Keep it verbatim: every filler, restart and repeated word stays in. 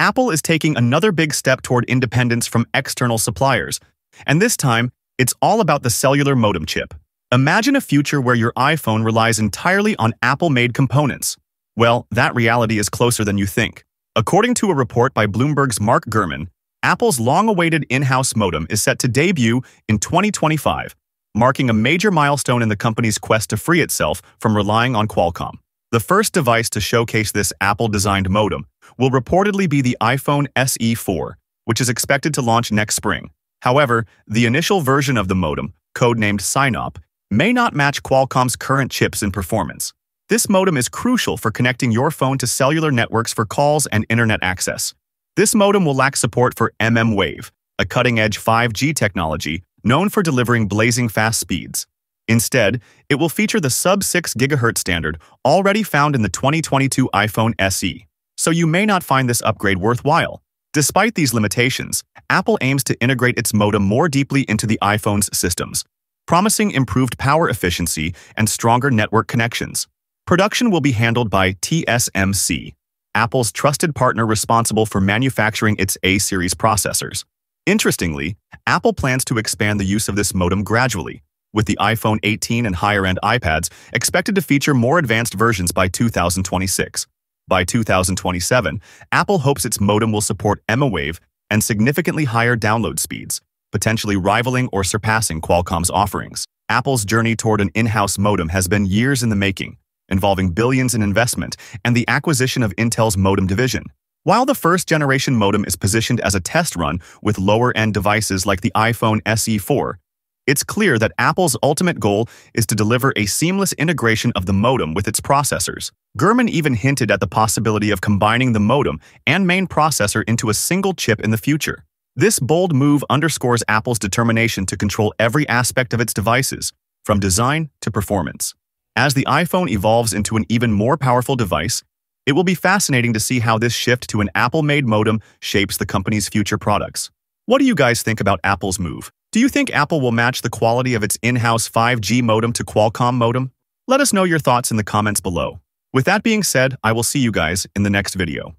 Apple is taking another big step toward independence from external suppliers, and this time, it's all about the cellular modem chip. Imagine a future where your iPhone relies entirely on Apple-made components. Well, that reality is closer than you think. According to a report by Bloomberg's Mark Gurman, Apple's long-awaited in-house modem is set to debut in twenty twenty-five, marking a major milestone in the company's quest to free itself from relying on Qualcomm. The first device to showcase this Apple-designed modem will reportedly be the iPhone S E four, which is expected to launch next spring. However, the initial version of the modem, codenamed Sinope, may not match Qualcomm's current chips in performance. This modem is crucial for connecting your phone to cellular networks for calls and internet access. This modem will lack support for mmWave, a cutting-edge five G technology known for delivering blazing fast speeds. Instead, it will feature the sub six gigahertz standard already found in the twenty twenty-two iPhone S E, so you may not find this upgrade worthwhile. Despite these limitations, Apple aims to integrate its modem more deeply into the iPhone's systems, promising improved power efficiency and stronger network connections. Production will be handled by T S M C, Apple's trusted partner responsible for manufacturing its A series processors. Interestingly, Apple plans to expand the use of this modem gradually, with the iPhone eighteen and higher-end iPads expected to feature more advanced versions by two thousand twenty-six. By two thousand twenty-seven, Apple hopes its modem will support mmWave and significantly higher download speeds, potentially rivaling or surpassing Qualcomm's offerings. Apple's journey toward an in-house modem has been years in the making, involving billions in investment and the acquisition of Intel's modem division. While the first-generation modem is positioned as a test run with lower-end devices like the iPhone S E four, it's clear that Apple's ultimate goal is to deliver a seamless integration of the modem with its processors. Gurman even hinted at the possibility of combining the modem and main processor into a single chip in the future. This bold move underscores Apple's determination to control every aspect of its devices, from design to performance. As the iPhone evolves into an even more powerful device, it will be fascinating to see how this shift to an Apple-made modem shapes the company's future products. What do you guys think about Apple's move? Do you think Apple will match the quality of its in-house five G modem to Qualcomm modem? Let us know your thoughts in the comments below. With that being said, I will see you guys in the next video.